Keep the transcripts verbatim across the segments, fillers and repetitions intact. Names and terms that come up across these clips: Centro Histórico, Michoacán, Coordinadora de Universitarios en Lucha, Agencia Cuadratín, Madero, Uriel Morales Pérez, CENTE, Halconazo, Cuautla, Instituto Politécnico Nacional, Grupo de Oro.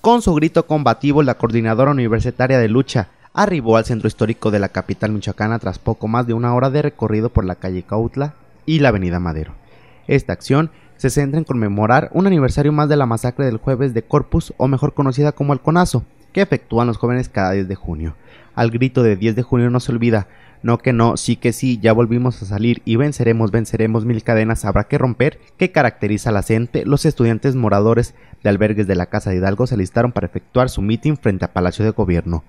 Con su grito combativo, la Coordinadora Universitaria de Lucha arribó al centro histórico de la capital michoacana tras poco más de una hora de recorrido por la calle Cuautla y la avenida Madero. Esta acción se centra en conmemorar un aniversario más de la masacre del Jueves de Corpus, o mejor conocida como Halconazo, que efectúan los jóvenes cada diez de junio. Al grito de diez de junio no se olvida, no que no, sí que sí, ya volvimos a salir y venceremos, venceremos, mil cadenas habrá que romper, que caracteriza a la CENTE. Los estudiantes moradores de albergues de la Casa de Hidalgo se alistaron para efectuar su mitin frente a Palacio de Gobierno.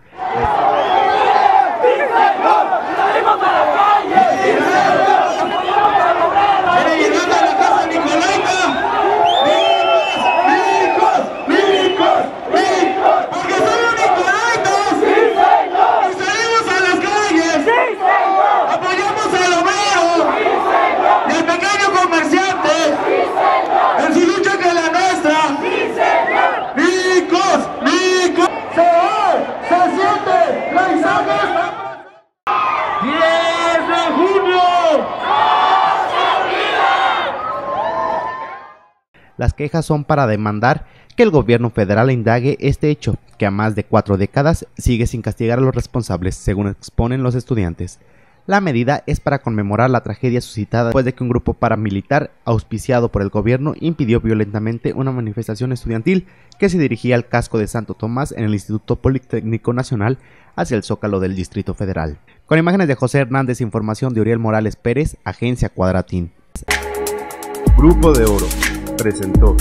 Las quejas son para demandar que el gobierno federal indague este hecho, que a más de cuatro décadas sigue sin castigar a los responsables, según exponen los estudiantes. La medida es para conmemorar la tragedia suscitada después de que un grupo paramilitar auspiciado por el gobierno impidió violentamente una manifestación estudiantil que se dirigía al casco de Santo Tomás en el Instituto Politécnico Nacional hacia el zócalo del Distrito Federal. Con imágenes de José Hernández, información de Uriel Morales Pérez, Agencia Cuadratín. Grupo de Oro presentó.